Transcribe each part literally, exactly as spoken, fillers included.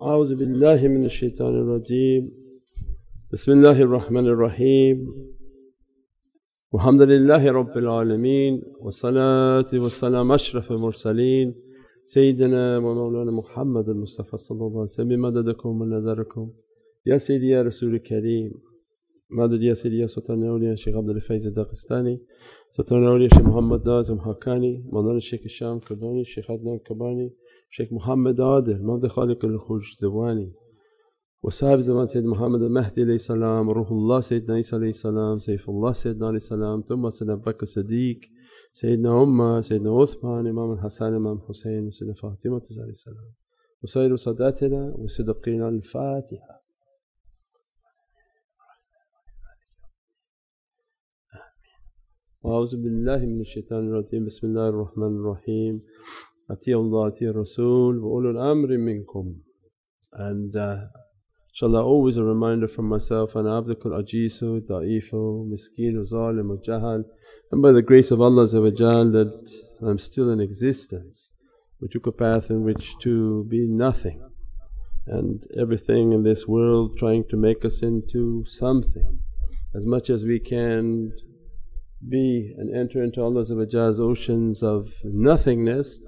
A'udhu billahi minash shaitanir rajeem. Bismillahir rahmanir raheem. Walhamdulillahi rabbil alameen. Wa salatu wa salam ashrafil mursaleen. Sayyidina wa Mawlana Muhammad al-Mustafa sallallahu alayhi wa sallam. Madadakum wa nazarakum. Ya Sayyidi ya Rasul Kareem. Madad ya Sayyidi ya Sultan Awliya Shaykh Abd al-Faiz al-Daqistani. Sultan Awliya Shaykh Muhammad Nazim Haqqani. Mawlana Shaykh al-Sham Kabani. Shaykh Adnan al-Kabani. Shaykh Muhammad Adil, Mawdi Khaliq al-Khuj Diwani, wa sahib zaman Sayyid Muhammad al-Mahdi alayhi salam, Ruhullah Sayyidina Isa alayhi salam, Saifullah Sayyidina alayhi salam, Thumma Sayyidina Bakr Sadiq, Sayyidina Ummah, Sayyidina Uthman, Imam al-Hasan, Imam Hussein, Sayyidina Fatima alayhi salam, wa sayyidu sadatina wa sidqina al-Fatiha. A'udhu billahi minash shaitanir rajeem, bismillahir rahmanir raheem. Ati Allah, Ati Rasul, wa ulul amri minkum. And uh, inshallah, always a reminder from myself, and abdukul ajisu, da'ifu, miskinu, zalimu, jahal. And by the grace of Allah that I'm still in existence. We took a path in which to be nothing, and everything in this world trying to make us into something. As much as we can be and enter into Allah's oceans of nothingness,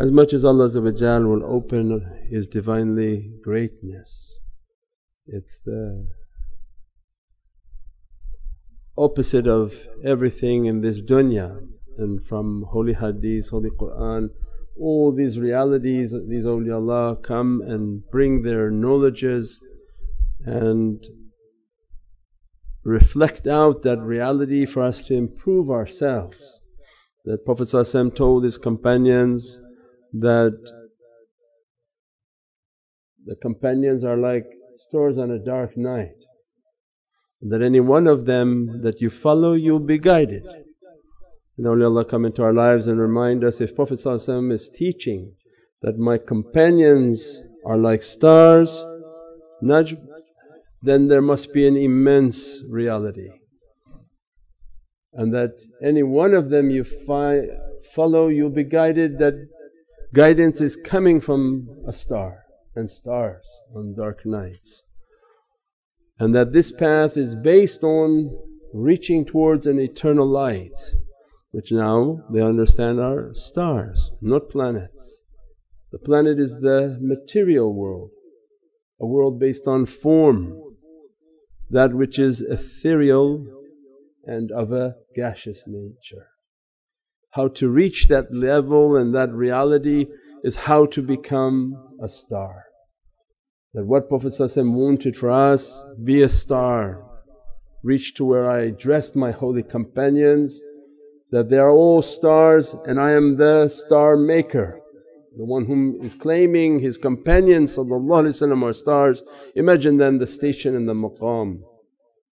as much as Allah will open His Divinely greatness. It's the opposite of everything in this dunya, and from holy hadith, holy Qur'an, all these realities that these awliyaullah come and bring their knowledges and reflect out that reality for us to improve ourselves. That Prophet ﷺ told his companions that the companions are like stars on a dark night, that any one of them that you follow, you'll be guided. And awliyaullah come into our lives and remind us, if Prophet ﷺ is teaching that my companions are like stars, najm, then there must be an immense reality. And that any one of them you fi- follow, you'll be guided, that guidance is coming from a star and stars on dark nights. And that this path is based on reaching towards an eternal light, which now they understand are stars, not planets. The planet is the material world, a world based on form, that which is ethereal and of a gaseous nature. How to reach that level and that reality is how to become a star. That what Prophet ﷺ wanted for us, be a star, reach to where I dressed my holy companions, that they are all stars and I am the star maker. The one whom is claiming his companions ﷺ are stars, imagine then the station and the maqam.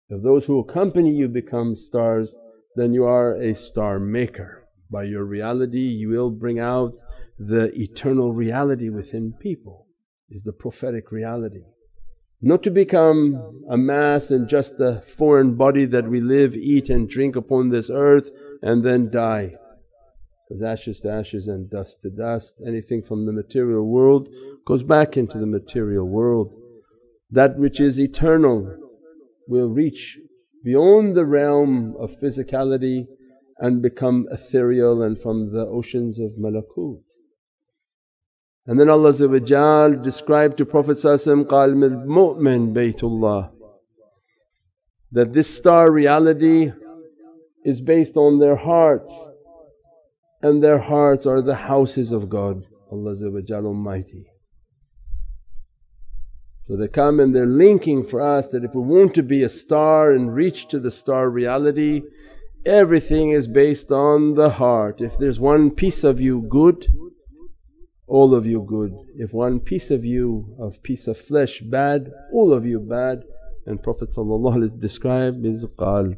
If those who accompany you become stars, then you are a star maker. By your reality you will bring out the eternal reality within people, is the prophetic reality. Not to become a mass and just a foreign body that we live, eat and drink upon this earth and then die. Because ashes to ashes and dust to dust, anything from the material world goes back into the material world. That which is eternal will reach beyond the realm of physicality and become ethereal and from the oceans of malakut. And then Allah described to Prophet ﷺ, Qalb al-Mu'min Baytullah, that this star reality is based on their hearts, and their hearts are the houses of God, Allah Almighty. So they come and they're linking for us that if we want to be a star and reach to the star reality, everything is based on the heart. If there's one piece of you good, all of you good. If one piece of you, of piece of flesh bad, all of you bad. And Prophet ﷺ described as qalb.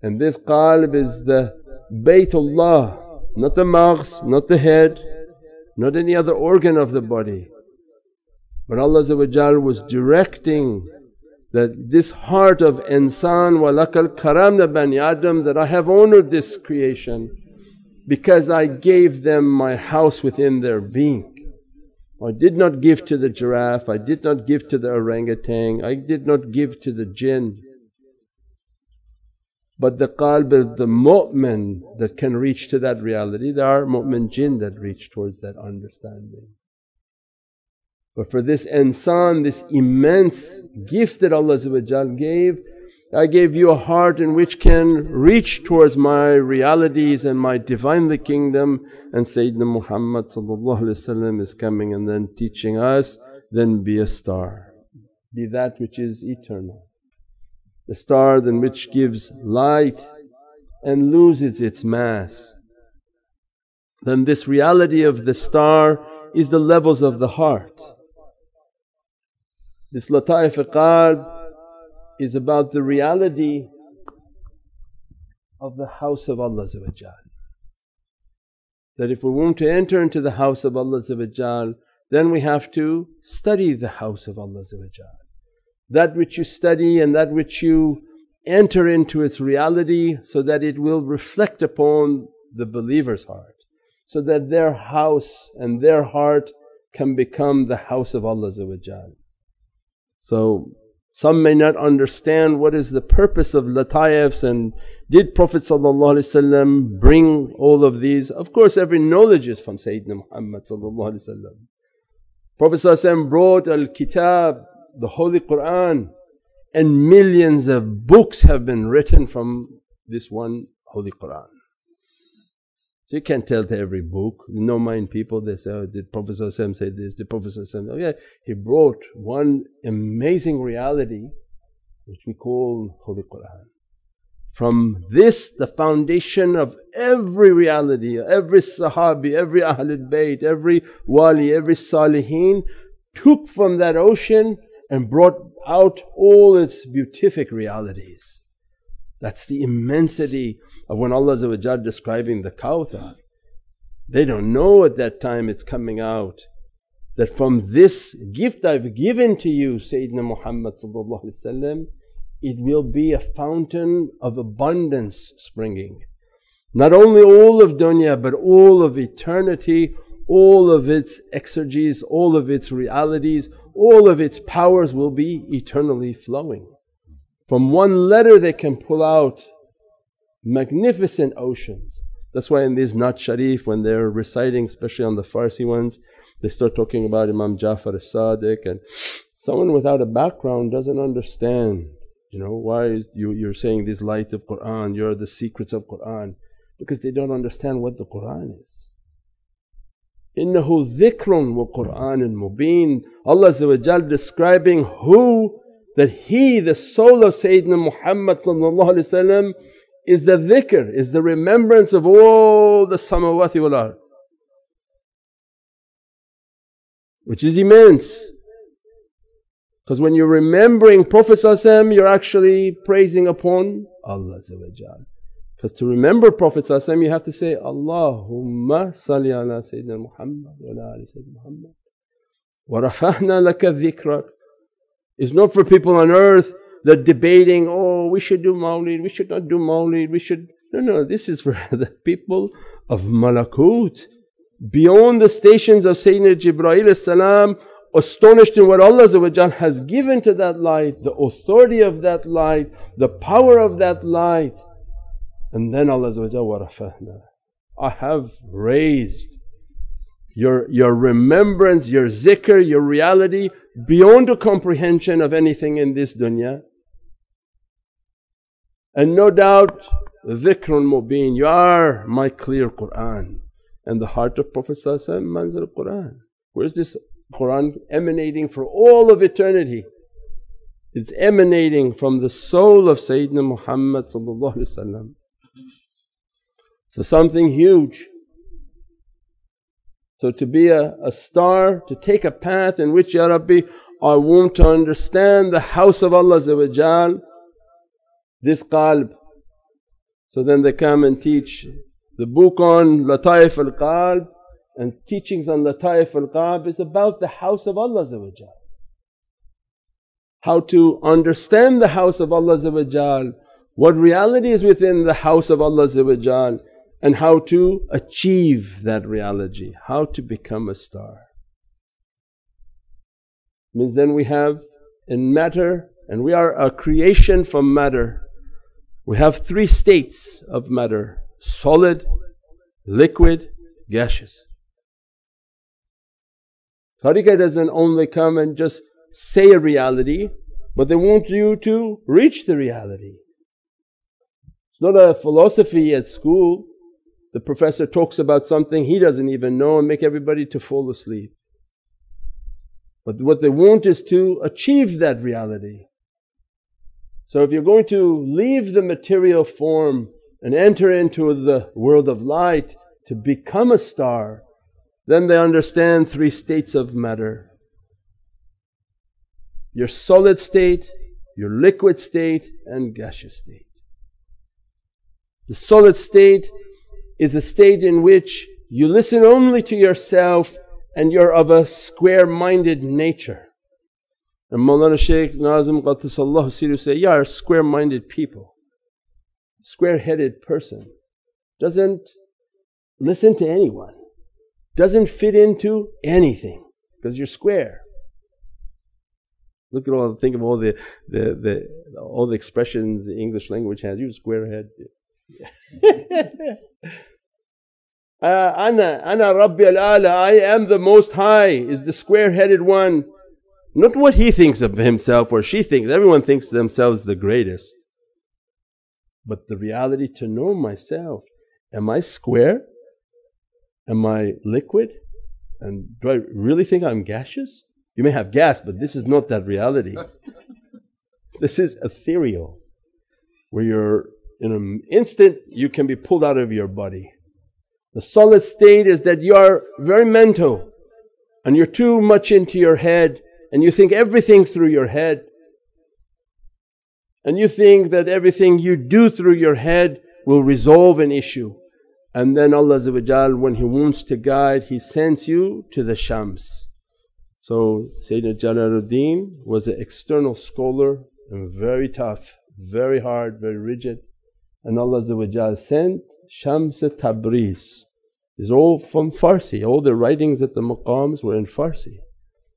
And this qalb is the Baytullah, not the maghz, not the head, not any other organ of the body. But Allah was directing that this heart of insan, walakal karamna bani Adam, that I have honoured this creation because I gave them my house within their being. I did not give to the giraffe, I did not give to the orangutan, I did not give to the jinn. But the qalb of the mu'min that can reach to that reality, there are mu'min jinn that reach towards that understanding. But for this insan, this immense gift that Allah gave, I gave you a heart in which can reach towards my realities and my Divinely Kingdom, and Sayyidina Muhammad ﷺ is coming and then teaching us, then be a star, be that which is eternal. The star then which gives light and loses its mass. Then this reality of the star is the levels of the heart. This lataif-i-qalb is about the reality of the house of Allah, that if we want to enter into the house of Allah, then we have to study the house of Allah. That which you study and that which you enter into its reality, so that it will reflect upon the believer's heart, so that their house and their heart can become the house of Allah. So some may not understand what is the purpose of lataifs and did Prophet ﷺ bring all of these. Of course, every knowledge is from Sayyidina Muhammad ﷺ. Prophet ﷺ brought al-Kitab, the Holy Qur'an, and millions of books have been written from this one Holy Qur'an. So you can't tell to every book. No mind people, they say, oh, did Prophet ﷺ say this, did Prophet ﷺ oh yeah, he brought one amazing reality which we call Holy Qur'an. From this, the foundation of every reality, every Sahabi, every Ahlul Bayt, every Wali, every Salihin took from that ocean and brought out all its beatific realities. That's the immensity of when Allah describing the Kawthar. They don't know at that time it's coming out, that from this gift I've given to you, Sayyidina Muhammad ﷺ, it will be a fountain of abundance springing. Not only all of dunya, but all of eternity, all of its exergies, all of its realities, all of its powers will be eternally flowing. From one letter they can pull out magnificent oceans. That's why in these Naat Sharif, when they're reciting, especially on the Farsi ones, they start talking about Imam Ja'far as-Sadiq, and someone without a background doesn't understand, you know, why you, you're saying these light of Qur'an, you're the secrets of Qur'an, because they don't understand what the Qur'an is. إِنَّهُ ذِكْرٌ وَقُرْآنٌ مُبِينٌ. Allah describing who? That he, the soul of Sayyidina Muhammad is the dhikr, is the remembrance of all the samawati wal ard, which is immense. Because when you're remembering Prophet you're actually praising upon Allah. Because to remember Prophet you have to say, Allahumma salli ala Sayyidina Muhammad wa ala ali Sayyidina Muhammad wa rafa'na laka dhikrak. It's not for people on earth that debating, oh, we should do mawlid, we should not do mawlid, we should… No, no, this is for the people of malakut. Beyond the stations of Sayyidina Jibrail as salam, astonished in what Allah has given to that light, the authority of that light, the power of that light. And then Allah warafahna, I have raised your, your remembrance, your zikr, your reality beyond the comprehension of anything in this dunya. And no doubt, dhikrun mubin, you are my clear Qur'an. And the heart of Prophet manzil Qur'an. Where's this Qur'an emanating for all of eternity? It's emanating from the soul of Sayyidina Muhammad ﷺ. So something huge. So to be a, a star, to take a path in which, Ya Rabbi, I want to understand the house of Allah, this qalb. So then they come and teach the book on Lataif al-Qalb, and teachings on Lataif al-Qalb is about the house of Allah. How to understand the house of Allah, what reality is within the house of Allah, and how to achieve that reality, how to become a star. means then we have in matter, and we are a creation from matter. We have three states of matter: solid, liquid, gaseous. Tariqah doesn't only come and just say a reality, but they want you to reach the reality. It's not a philosophy at school. The professor talks about something he doesn't even know and make everybody to fall asleep. But what they want is to achieve that reality. So if you're going to leave the material form and enter into the world of light to become a star, then they understand three states of matter: your solid state, your liquid state, and gaseous state. The solid state is a state in which you listen only to yourself and you're of a square-minded nature. And Mawlana Shaykh Nazim Haqqani say, "Yeah, are square-minded people, square-headed person, doesn't listen to anyone, doesn't fit into anything because you're square." Look at all, think of all the, the, the all the expressions the English language has. You square-head. Uh, ana, ana Rabbi al-Ala, I am the Most High, is the square-headed one. Not what he thinks of himself or she thinks. Everyone thinks themselves the greatest. But the reality to know myself. Am I square? Am I liquid? And do I really think I'm gaseous? You may have gas, but this is not that reality. This is ethereal, where you're in an instant you can be pulled out of your body. The solid state is that you are very mental and you're too much into your head and you think everything through your head. And you think that everything you do through your head will resolve an issue. And then Allah Azza wa Jal, when He wants to guide, He sends you to the Shams. So Sayyidina Jalaluddin was an external scholar and very tough, very hard, very rigid. And Allah Azza wa Jal sent Shams Tabriz. It's all from Farsi. All the writings at the maqams were in Farsi.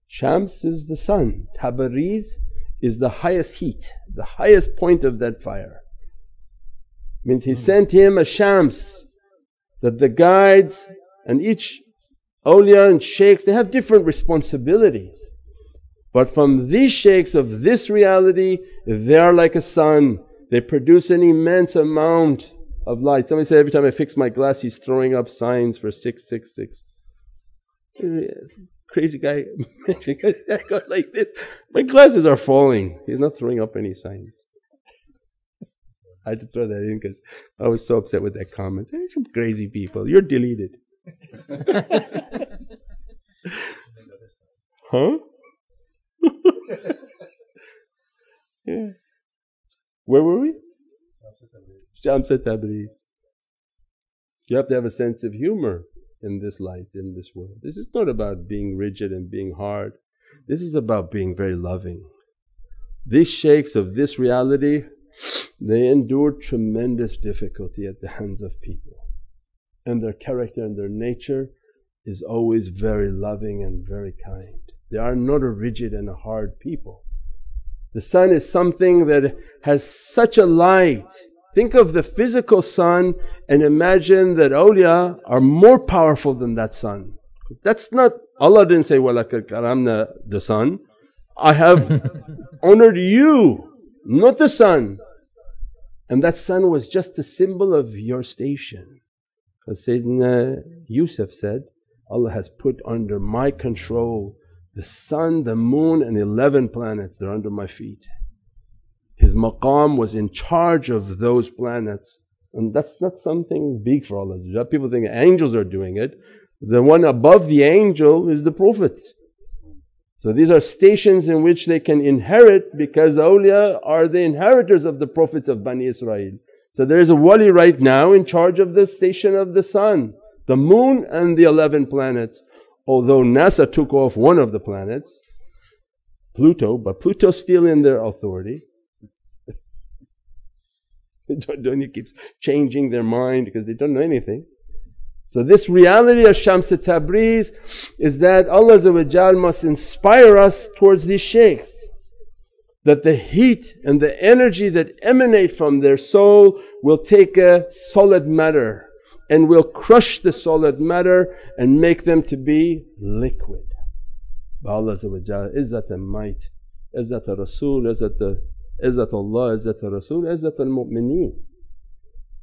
Shams is the sun. Tabriz is the highest heat, the highest point of that fire. Means He sent him a Shams, that the guides and each awliya and shaykhs, they have different responsibilities. But from these shaykhs of this reality, they are like a sun. They produce an immense amount of light. Somebody said, every time I fix my glass, he's throwing up signs for six six six. Crazy guy, I go like this. My glasses are falling. He's not throwing up any signs. I had to throw that in because I was so upset with that comment. Hey, some crazy people, you're deleted. Huh? Yeah. Where were we? Shams Tabriz. You have to have a sense of humor in this light, in this world. This is not about being rigid and being hard. This is about being very loving. These shaykhs of this reality, they endured tremendous difficulty at the hands of people, and their character and their nature is always very loving and very kind. They are not a rigid and a hard people. The sun is something that has such a light. Think of the physical sun and imagine that awliya are more powerful than that sun. That's not, Allah didn't say, وَلَقَدْ كَرَمْنَا the sun. I have honored you, not the sun. And that sun was just a symbol of your station. As Sayyidina Yusuf said, Allah has put under my control the sun, the moon, and eleven planets. They're under my feet. His maqam was in charge of those planets. And that's not something big for Allah. People think angels are doing it. The one above the angel is the Prophet. So these are stations in which they can inherit, because awliya are the inheritors of the prophets of Bani Israel. So there is a wali right now in charge of the station of the sun, the moon, and the eleven planets. Although NASA took off one of the planets, Pluto, but Pluto's still in their authority. Don't, don't, it keeps changing their mind because they don't know anything. So this reality of Shams Tabriz is that Allah must inspire us towards these shaykhs, that the heat and the energy that emanate from their soul will take a solid matter and will crush the solid matter and make them to be liquid. By Allah izzat and might, izzat al-Rasul, izzat Allah, izzat al-Rasul, izzat al-Mu'mineen.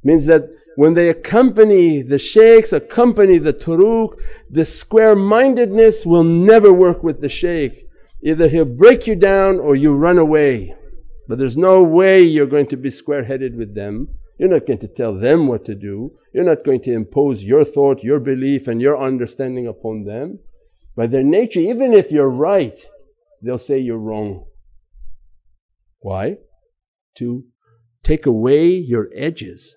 Means that when they accompany the shaykhs, accompany the turuq, the square-mindedness will never work with the shaykh. Either he'll break you down or you run away. But there's no way you're going to be square-headed with them. You're not going to tell them what to do. You're not going to impose your thought, your belief and your understanding upon them. By their nature, even if you're right, they'll say you're wrong. Why? To take away your edges.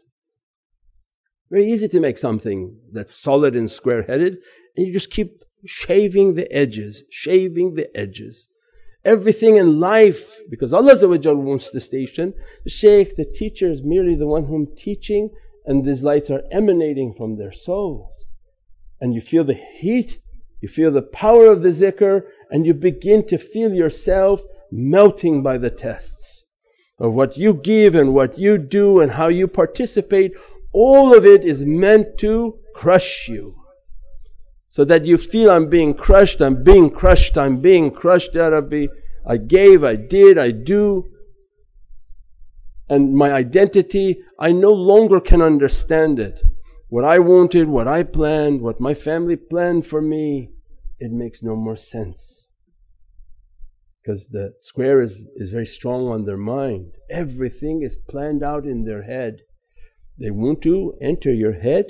Very easy to make something that's solid and square-headed, and you just keep shaving the edges, shaving the edges. Everything in life, because Allah wants the station, the shaykh, the teacher is merely the one whom teaching, and these lights are emanating from their souls. And you feel the heat, you feel the power of the zikr, and you begin to feel yourself melting by the tests of what you give and what you do and how you participate. All of it is meant to crush you, so that you feel, I'm being crushed, I'm being crushed, I'm being crushed, Ya Rabbi. I gave, I did, I do. And my identity, I no longer can understand it. What I wanted, what I planned, what my family planned for me, it makes no more sense. Because the square is, is very strong on their mind. Everything is planned out in their head. They want to enter your head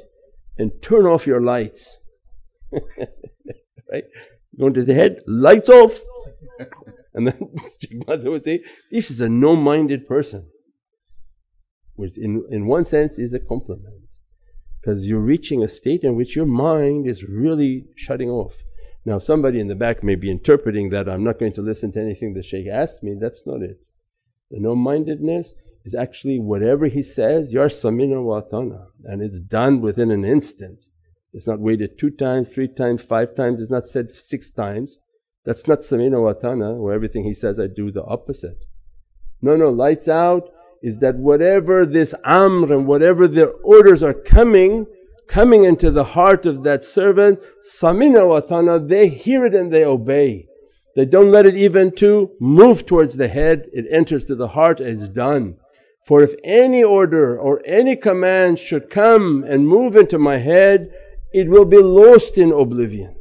and turn off your lights. Right? Go into the head, lights off. And then Shaykh Muhammad would say, this is a no-minded person. Which in, in one sense is a compliment. Because you're reaching a state in which your mind is really shutting off. Now somebody in the back may be interpreting that I'm not going to listen to anything the shaykh asks me. That's not it. The no-mindedness is actually whatever he says, Yar Samina wa Atana, and it's done within an instant. It's not waited two times, three times, five times, it's not said six times. That's not Samina wa Atana, where everything he says I do the opposite. No, no, lights out is that whatever this amr and whatever their orders are coming, coming into the heart of that servant, Samina wa Atana, they hear it and they obey. They don't let it even to move towards the head, it enters to the heart and it's done. For if any order or any command should come and move into my head, it will be lost in oblivion.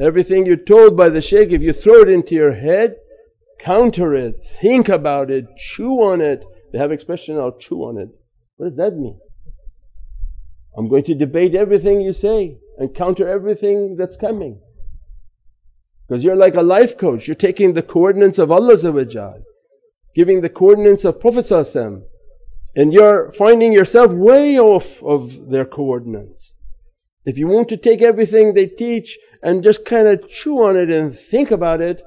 Everything you're told by the shaykh, if you throw it into your head, counter it, think about it, chew on it. They have expression, I'll chew on it. What does that mean? I'm going to debate everything you say and counter everything that's coming. Because you're like a life coach, you're taking the coordinates of Allah, giving the coordinates of Prophet ﷺ, and you're finding yourself way off of their coordinates. If you want to take everything they teach and just kind of chew on it and think about it,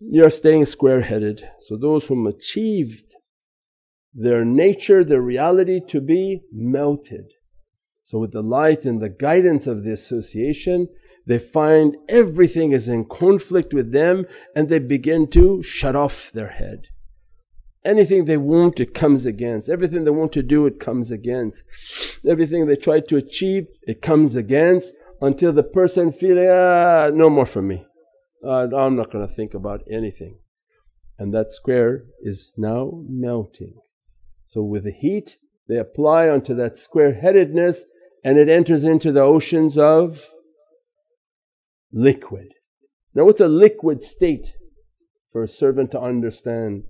you're staying square-headed. So those whom achieved their nature, their reality to be melted. So with the light and the guidance of the association, they find everything is in conflict with them and they begin to shut off their head. Anything they want, it comes against. Everything they want to do, it comes against. Everything they try to achieve, it comes against, until the person feels, ah, no more for me. Uh, I'm not going to think about anything. And that square is now melting. So with the heat, they apply onto that square-headedness and it enters into the oceans of liquid. Now what's a liquid state for a servant to understand?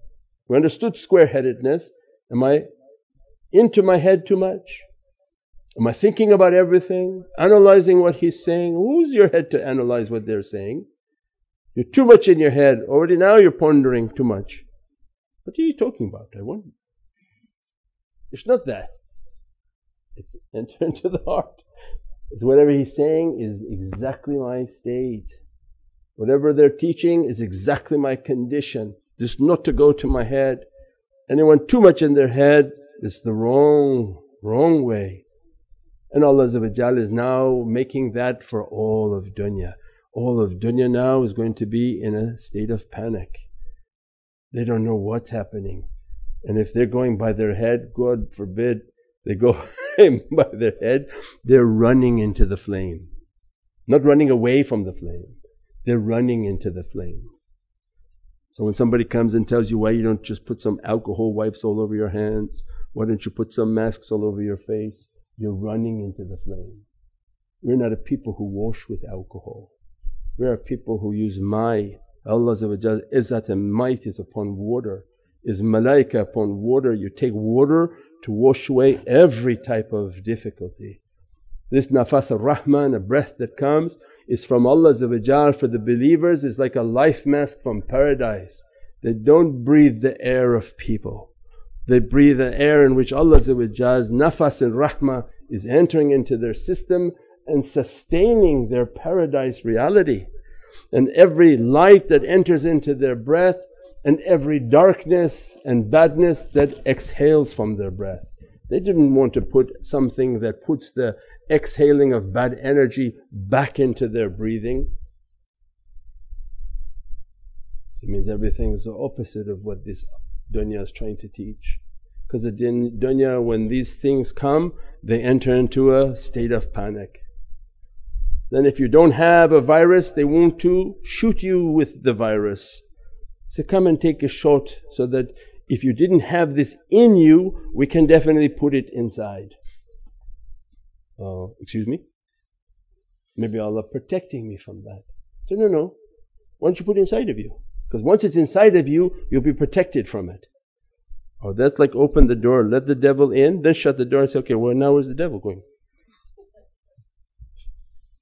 We understood square-headedness. Am I into my head too much? Am I thinking about everything? Analyzing what he's saying? Who's your head to analyze what they're saying? You're too much in your head. Already now you're pondering too much. What are you talking about? I wonder. It's not that. It's enter into the heart. It's whatever he's saying is exactly my state. Whatever they're teaching is exactly my condition. This not to go to my head. Anyone too much in their head, it's the wrong, wrong way. And Allah is now making that for all of dunya. All of dunya now is going to be in a state of panic. They don't know what's happening. And if they're going by their head, God forbid they go by their head, they're running into the flame. Not running away from the flame, they're running into the flame. So when somebody comes and tells you, why you don't just put some alcohol wipes all over your hands, why don't you put some masks all over your face, you're running into the flame. We're not a people who wash with alcohol. We are a people who use mai. Allah's izzat and might is upon water, is malaika upon water. You take water to wash away every type of difficulty. This nafas ar-Rahman, a breath that comes, is from Allah for the believers, is like a life mask from paradise. They don't breathe the air of people. They breathe the air in which Allah's nafas and rahmah is entering into their system and sustaining their paradise reality. And every light that enters into their breath and every darkness and badness that exhales from their breath. They didn't want to put something that puts the exhaling of bad energy back into their breathing. So it means everything is the opposite of what this dunya is trying to teach. Because the dunya, when these things come, they enter into a state of panic. Then if you don't have a virus, they want to shoot you with the virus. So come and take a shot so that if you didn't have this in you, we can definitely put it inside. Uh, excuse me? Maybe Allah protecting me from that. So no, no. Why don't you put it inside of you? Because once it's inside of you, you'll be protected from it. Oh, that's like open the door, let the devil in, then shut the door and say, okay, well now where's the devil going?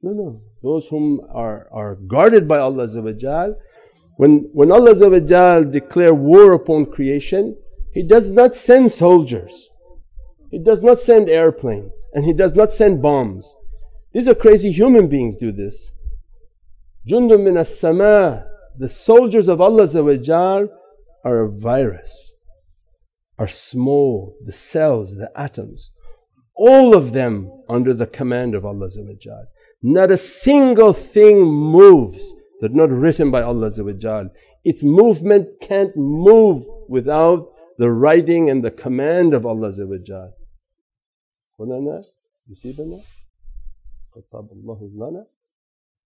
No, no. Those whom are, are guarded by Allah, When, when Allah declares war upon creation, He does not send soldiers, He does not send airplanes, and He does not send bombs. These are crazy human beings do this. Jundum min as-sama, the soldiers of Allah are a virus, are small, the cells, the atoms, all of them under the command of Allah. Not a single thing moves that not written by Allah. Its movement can't move without the writing and the command of Allah.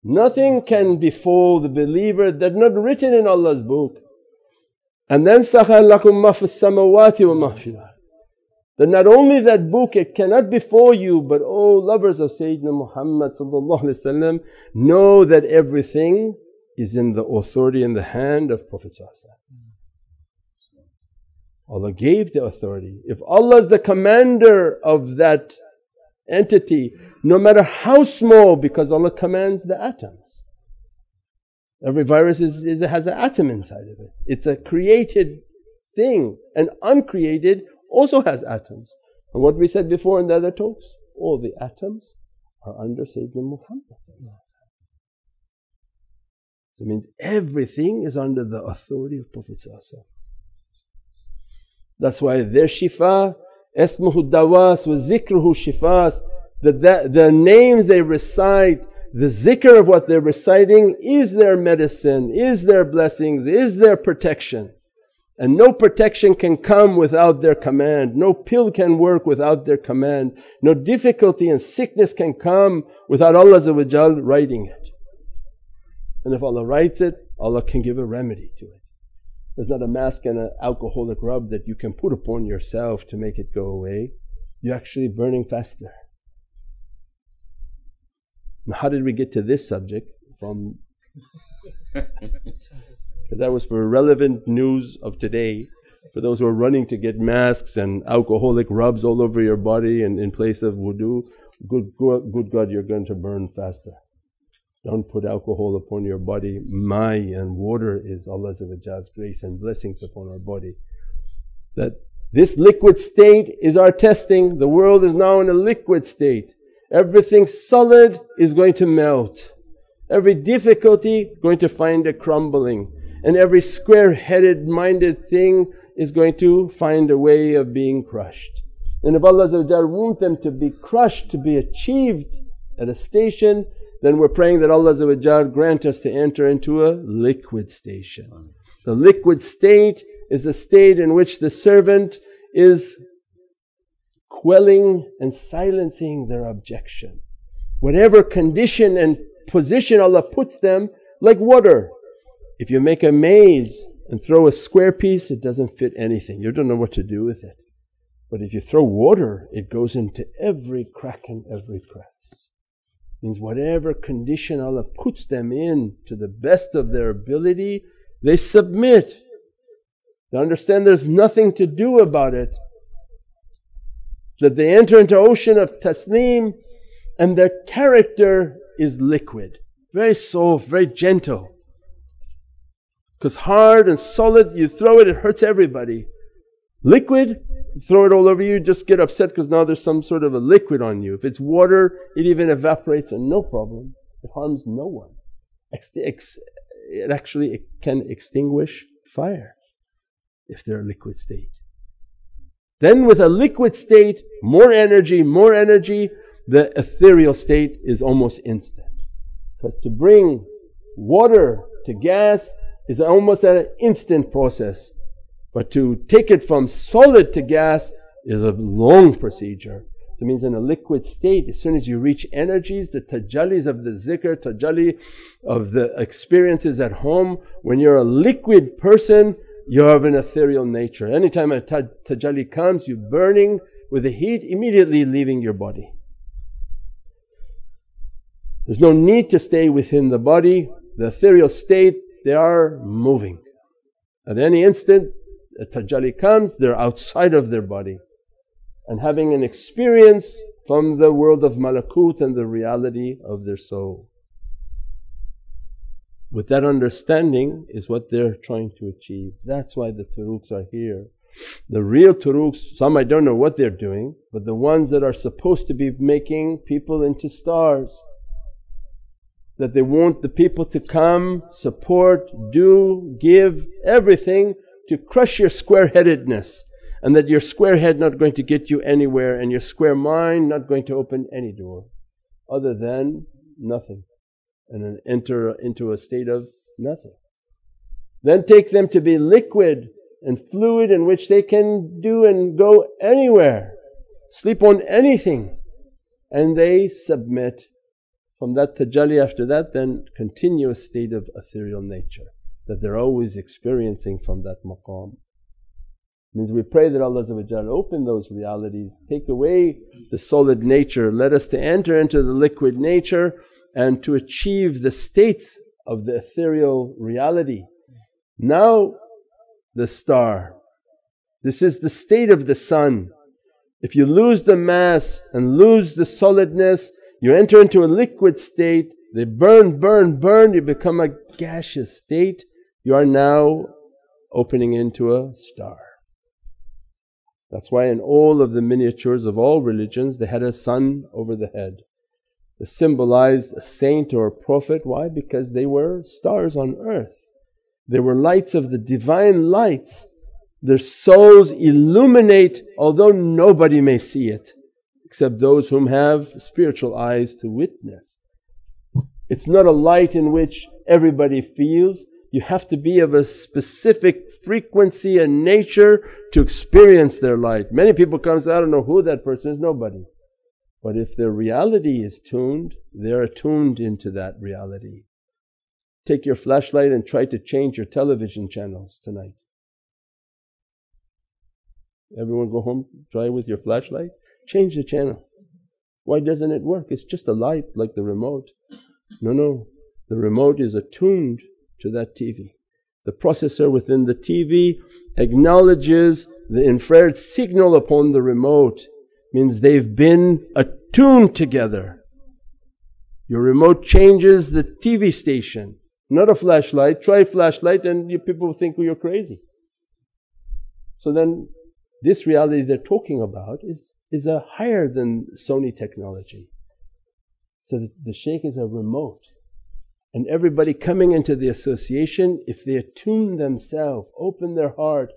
Nothing can befall the believer that not written in Allah's book. And then سَخَرَ لَكُمْ مَا فِي السَّمَوَاتِ وَمَا فِي الْأَرْضِ. That not only that book, it cannot befall you, but oh lovers of Sayyidina Muhammad, know that everything is in the authority in the hand of Prophet. Allah gave the authority. If Allah is the commander of that entity, no matter how small, because Allah commands the atoms. Every virus is, is, has an atom inside of it. It's a created thing, and uncreated also has atoms. And what we said before in the other talks, all the atoms are under Sayyidina Muhammad. So it means everything is under the authority of Prophet. That's why their shifa, Esmuhu Dawas wa Zikruhu Shifas, that the names they recite, the zikr of what they're reciting is their medicine, is their blessings, is their protection. And no protection can come without their command, no pill can work without their command, no difficulty and sickness can come without Allah writing it. And if Allah writes it, Allah can give a remedy to it. There's not a mask and an alcoholic rub that you can put upon yourself to make it go away. You're actually burning faster. Now how did we get to this subject from... Because that was for relevant news of today, for those who are running to get masks and alcoholic rubs all over your body and in place of wudu, good, good God, you're going to burn faster. Don't put alcohol upon your body. Mai and water is Allah's grace and blessings upon our body. That this liquid state is our testing. The world is now in a liquid state. Everything solid is going to melt. Every difficulty going to find a crumbling. And every square-headed minded thing is going to find a way of being crushed. And if Allah Azza wa Jal wants them to be crushed, to be achieved at a station, then we're praying that Allah Azza wa Jal grant us to enter into a liquid station. The liquid state is the state in which the servant is quelling and silencing their objection. Whatever condition and position Allah puts them, like water. If you make a maze and throw a square piece, it doesn't fit anything. You don't know what to do with it. But if you throw water, it goes into every crack and every crevice. Means whatever condition Allah puts them in, to the best of their ability, they submit. They understand there's nothing to do about it. That they enter into ocean of taslim, and their character is liquid, very soft, very gentle. Because hard and solid, you throw it, it hurts everybody. Liquid, throw it all over you, just get upset because now there's some sort of a liquid on you. If it's water, it even evaporates and no problem. It harms no one. It actually it can extinguish fire if they're a liquid state. Then with a liquid state, more energy, more energy, the ethereal state is almost instant. Because to bring water to gas is almost an instant process. But to take it from solid to gas is a long procedure. So it means in a liquid state, as soon as you reach energies, the tajallis of the zikr, tajalli of the experiences at home, when you're a liquid person, you have an ethereal nature. Anytime a tajalli comes, you're burning with the heat, immediately leaving your body. There's no need to stay within the body. The ethereal state, they are moving. At any instant, a tajalli comes, they're outside of their body and having an experience from the world of malakut and the reality of their soul. With that understanding is what they're trying to achieve. That's why the turuqs are here. The real turuqs, some I don't know what they're doing, but the ones that are supposed to be making people into stars, that they want the people to come, support, do, give, everything to crush your square-headedness, and that your square head not going to get you anywhere and your square mind not going to open any door other than nothing, and then enter into a state of nothing. Then take them to be liquid and fluid in which they can do and go anywhere, sleep on anything, and they submit. From that tajalli after that, then continuous state of ethereal nature that they're always experiencing from that maqam. Means we pray that Allah open those realities, take away the solid nature, let us to enter into the liquid nature and to achieve the states of the ethereal reality. Now the star, this is the state of the sun. If you lose the mass and lose the solidness, you enter into a liquid state, they burn, burn, burn, you become a gaseous state. You are now opening into a star. That's why in all of the miniatures of all religions, they had a sun over the head. They symbolized a saint or a prophet. Why? Because they were stars on earth. They were lights of the divine lights. Their souls illuminate, although nobody may see it, except those whom have spiritual eyes to witness. It's not a light in which everybody feels. You have to be of a specific frequency and nature to experience their light. Many people come and say, I don't know who that person is, nobody. But if their reality is tuned, they're attuned into that reality. Take your flashlight and try to change your television channels tonight. Everyone go home, try with your flashlight. Change the channel. Why doesn't it work? It's just a light like the remote. No, no. The remote is attuned to that T V. The processor within the T V acknowledges the infrared signal upon the remote. Means they've been attuned together. Your remote changes the T V station, not a flashlight. Try flashlight and you, people think well, you're crazy. So then this reality they're talking about is, is a higher than Sony technology. So the, the shaykh is a remote And everybody coming into the association, if they attune themselves, open their heart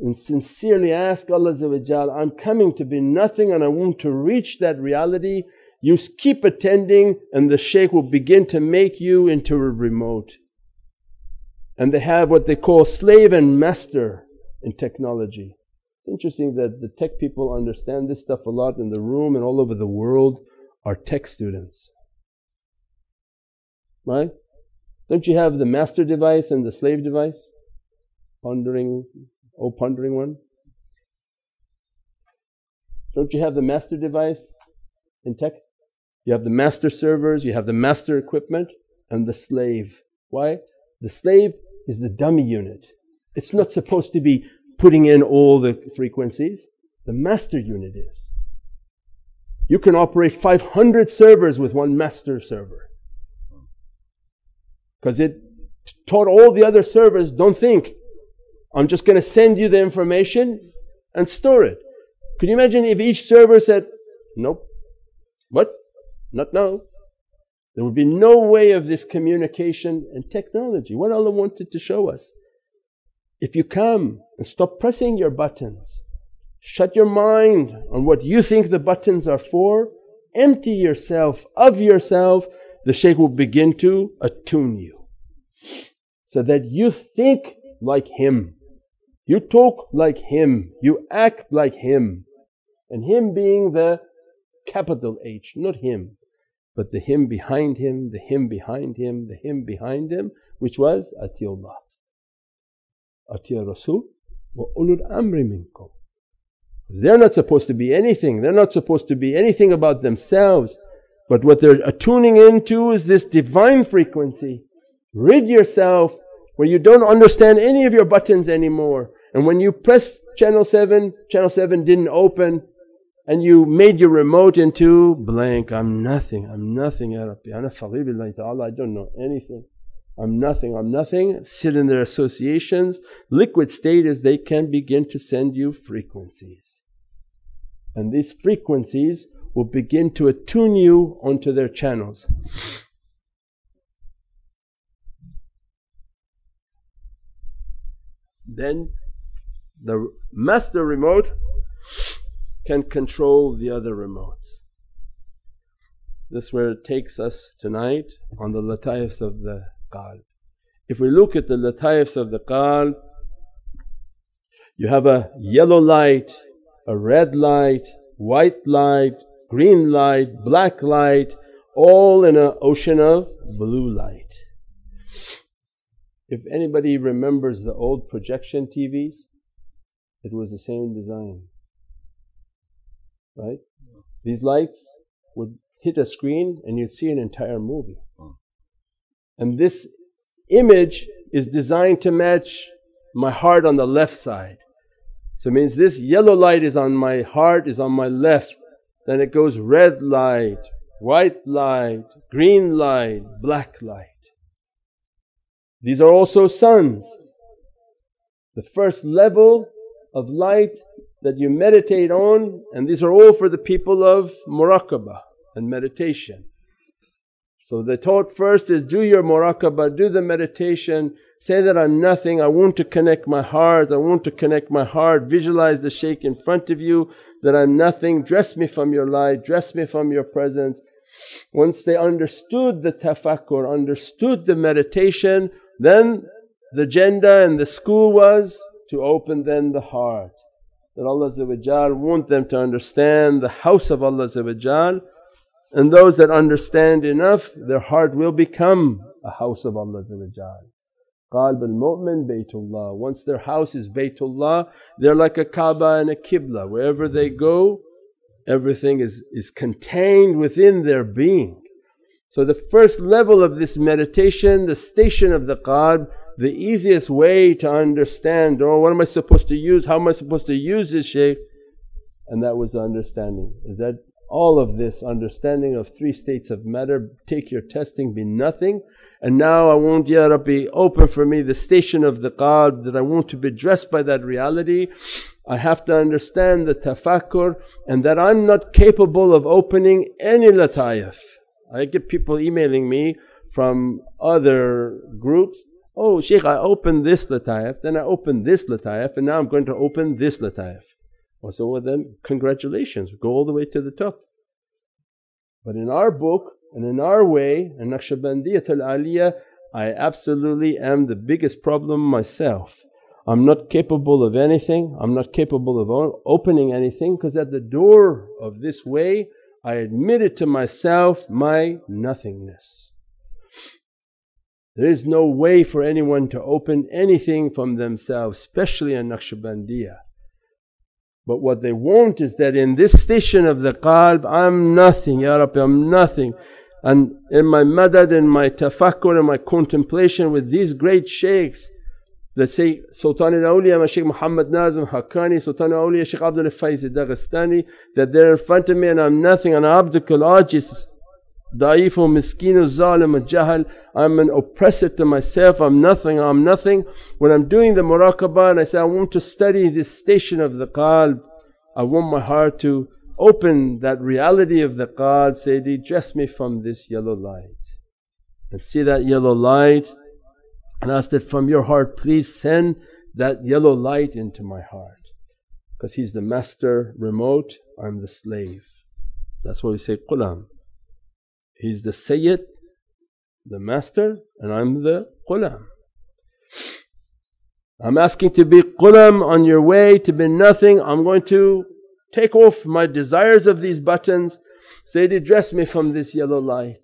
and sincerely ask Allah Azza wa Jal, I'm coming to be nothing and I want to reach that reality, you keep attending and the shaykh will begin to make you into a remote. And they have what they call slave and master in technology. It's interesting that the tech people understand this stuff a lot in the room, and all over the world are tech students. Right? Don't you have the master device and the slave device? Pondering, oh pondering one. Don't you have the master device in tech? You have the master servers, you have the master equipment and the slave. Why? The slave is the dummy unit. It's not supposed to be putting in all the frequencies. The master unit is. You can operate five hundred servers with one master server. Because it taught all the other servers, don't think. I'm just going to send you the information and store it. Could you imagine if each server said, nope, what? Not now. There would be no way of this communication and technology. What Allah wanted to show us. If you come and stop pressing your buttons, shut your mind on what you think the buttons are for, empty yourself of yourself, the shaykh will begin to attune you so that you think like him, you talk like him, you act like him. And him being the capital H, not him, but the him behind him, the him behind him, the him behind him, which was Atiyullah, Atiyur Rasul wa Ulul Amri minkum. They're not supposed to be anything, they're not supposed to be anything about themselves. But what they're attuning into is this divine frequency. Rid yourself where you don't understand any of your buttons anymore. And when you press channel seven, channel seven didn't open and you made your remote into blank. I'm nothing, I'm nothing, Ya Rabbi. Ana faghir billahi ta'ala, I don't know anything. I'm nothing, I'm nothing. Sit in their associations. Liquid state is they can begin to send you frequencies. And these frequencies will begin to attune you onto their channels. Then the master remote can control the other remotes. This is where it takes us tonight on the lataifs of the qalb. If we look at the lataifs of the qalb, you have a yellow light, a red light, white light, green light, black light, all in an ocean of blue light. If anybody remembers the old projection T Vs, it was the same design, right? These lights would hit a screen and you'd see an entire movie. And this image is designed to match my heart on the left side. So it means this yellow light is on my heart, is on my left. Then it goes red light, white light, green light, black light. These are also suns. The first level of light that you meditate on, and these are all for the people of muraqabah and meditation. So the thought first is do your muraqabah, do the meditation, say that I'm nothing, I want to connect my heart, I want to connect my heart, visualize the shaykh in front of you, that I'm nothing, dress me from your light, dress me from your presence. Once they understood the tafakkur, understood the meditation, then the agenda and the school was to open then the heart. That Allah Azza wa Jal want them to understand the house of Allah Azza wa Jal, and those that understand enough, their heart will become a house of Allah Azza wa Jal. Qalb al-Mu'min Baytullah. Once their house is Baytullah, they're like a Kaaba and a Qibla. Wherever they go, everything is, is contained within their being. So the first level of this meditation, the station of the qalb, the easiest way to understand, oh, what am I supposed to use? How am I supposed to use this shaykh? And that was the understanding. Is that all of this understanding of three states of matter, take your testing, be nothing. And now I want, Ya Rabbi, open for me the station of the qalb, that I want to be dressed by that reality. I have to understand the tafakkur and that I'm not capable of opening any lataif. I get people emailing me from other groups. Oh, Shaykh, I opened this lataif, then I opened this lataif, and now I'm going to open this lataif. Well, so well, then congratulations, go all the way to the top. But in our book and in our way, in Naqshbandiyatul Aliyah, I absolutely am the biggest problem myself. I'm not capable of anything, I'm not capable of opening anything, because at the door of this way I admitted to myself my nothingness. There is no way for anyone to open anything from themselves, especially in Naqshbandiya. But what they want is that in this station of the qalb, I'm nothing, Ya Rabbi, I'm nothing. And in my madad, in my tafakkur, in my contemplation with these great shaykhs, that say Sultan al-Awliya, Shaykh Muhammad Nazim Haqqani, Sultan al-Awliya, Shaykh Abd al-Faiz al-Daqistani, that they're in front of me and I'm nothing, and abdukul ajis, da'eefu, miskinu, zalimu, jahal, I'm an oppressor to myself, I'm nothing, I'm nothing. When I'm doing the muraqabah and I say I want to study this station of the qalb, I want my heart to open that reality of the qalb, say, dress me from this yellow light. And see that yellow light, and ask that from your heart, please send that yellow light into my heart. Because he's the master remote, I'm the slave. That's why we say Qulam. He's the Sayyid, the master, and I'm the Qulam. I'm asking to be Qulam on your way, to be nothing. I'm going to take off my desires of these buttons. Sayyidi, dress me from this yellow light.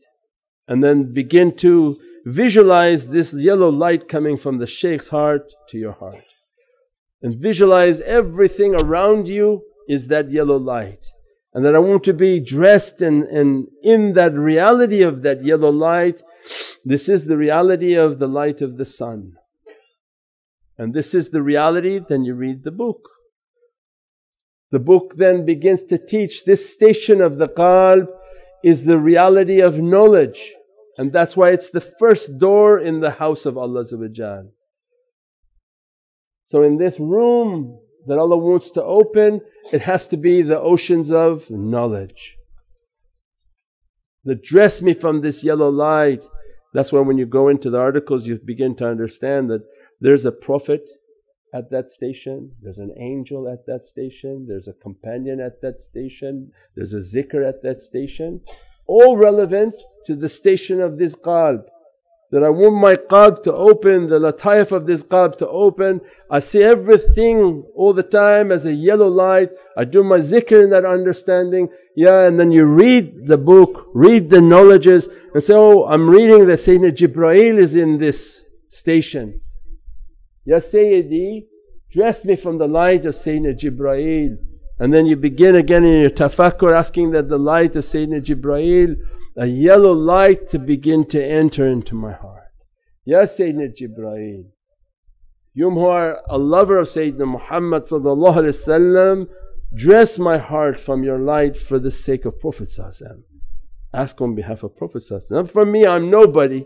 And then begin to visualize this yellow light coming from the shaykh's heart to your heart. And visualize everything around you is that yellow light. And that I want to be dressed in, in, in that reality of that yellow light. This is the reality of the light of the sun. And this is the reality, then you read the book. The book then begins to teach this station of the qalb is the reality of knowledge. And that's why it's the first door in the house of Allah Azza wa Jal. So in this room that Allah wants to open, it has to be the oceans of knowledge. The dress me from this yellow light. That's why when you go into the articles, you begin to understand that there's a prophet at that station, there's an angel at that station, there's a companion at that station, there's a zikr at that station. All relevant to the station of this qalb. That I want my qalb to open, the lataif of this qalb to open. I see everything all the time as a yellow light. I do my zikr in that understanding. Yeah, and then you read the book, read the knowledges, and say, oh, I'm reading that Sayyidina Jibrail is in this station. Ya Sayyidi, dress me from the light of Sayyidina Jibrail. And then you begin again in your tafakkur asking that the light of Sayyidina Jibrail, a yellow light to begin to enter into my heart. Ya Sayyidina Jibrail, you who are a lover of Sayyidina Muhammad sallallahu alaihi wasallam, dress my heart from your light for the sake of Prophet sallallahu alaihi wasallam. Ask on behalf of Prophet sallallahu alaihi wasallam. For me, I'm nobody,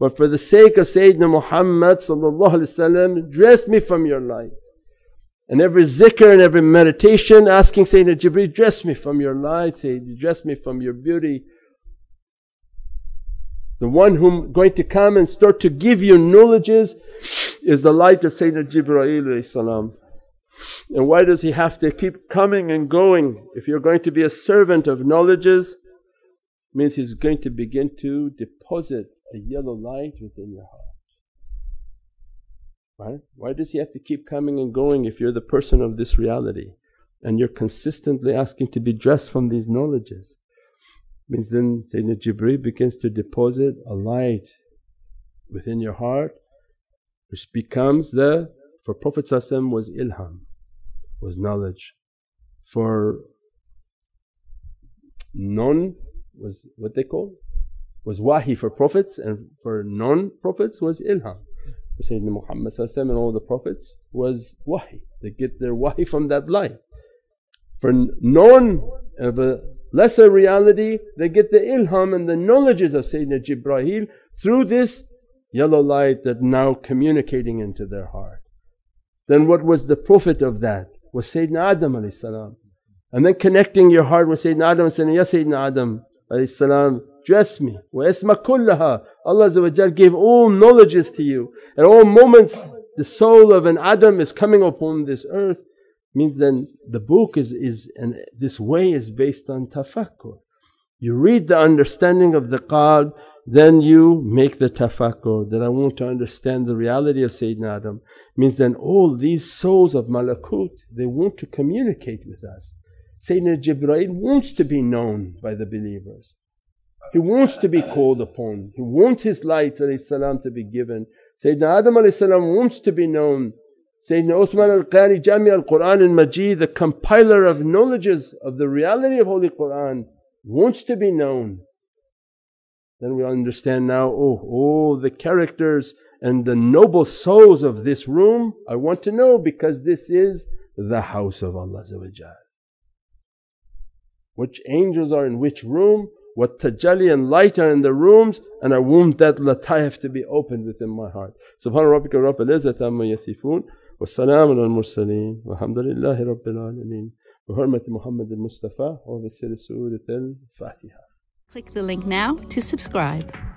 but for the sake of Sayyidina Muhammad sallallahu alaihi wasallam, dress me from your light. And every zikr and every meditation asking Sayyidina Jibreel, dress me from your light, Sayyidi, dress me from your beauty. The one who's going to come and start to give you knowledges is the light of Sayyidina Jibreel alayhi salam. And why does he have to keep coming and going? If you're going to be a servant of knowledges, it means he's going to begin to deposit a yellow light within your heart. Right? Why does he have to keep coming and going if you're the person of this reality and you're consistently asking to be dressed from these knowledges? Means then Sayyidina Jibreel begins to deposit a light within your heart, which becomes the, for Prophet sallallahu alaihi wasallam was ilham, was knowledge. For non was what they call, was wahi for prophets, and for non-prophets was ilham. Sayyidina Muhammad and all the prophets was wahi. They get their wahi from that light. For known of a lesser reality, they get the ilham and the knowledges of Sayyidina Jibrail through this yellow light that now communicating into their heart. Then what was the prophet of that? Was Sayyidina Adam alayhi salam. And then connecting your heart with Sayyidina Adam and saying, Ya Sayyidina Adam alayhi salam, جسمي واسمك كلها. Allah Azza wa Jal gave all knowledges to you. At all moments the soul of an Adam is coming upon this earth. Means then the book is, is and this way is based on tafakkur. You read the understanding of the qalb, then you make the tafakkur that I want to understand the reality of Sayyidina Adam. Means then all these souls of malakut, they want to communicate with us. Sayyidina Jibrail wants to be known by the believers. He wants to be called upon. He wants his light to be given. Sayyidina Adam wants to be known. Sayyidina Uthman al-Qarni, Jami al-Qur'an al-Majid, the compiler of knowledges of the reality of Holy Qur'an, wants to be known. Then we understand now, oh, all the characters and the noble souls of this room, I want to know, because this is the house of Allah Azza wa Jal. Which angels are in which room, what tajalli and light are in the rooms, and I want that lataif to be opened within my heart. Subhana rabbika rabbil izzati amma yasifun, wa salamun al mursaleen, walhamdulillahi rabbil alameen, bi hurmati Muhammad al Mustafa, wa bi siri surat al Fatiha. Click the link now to subscribe.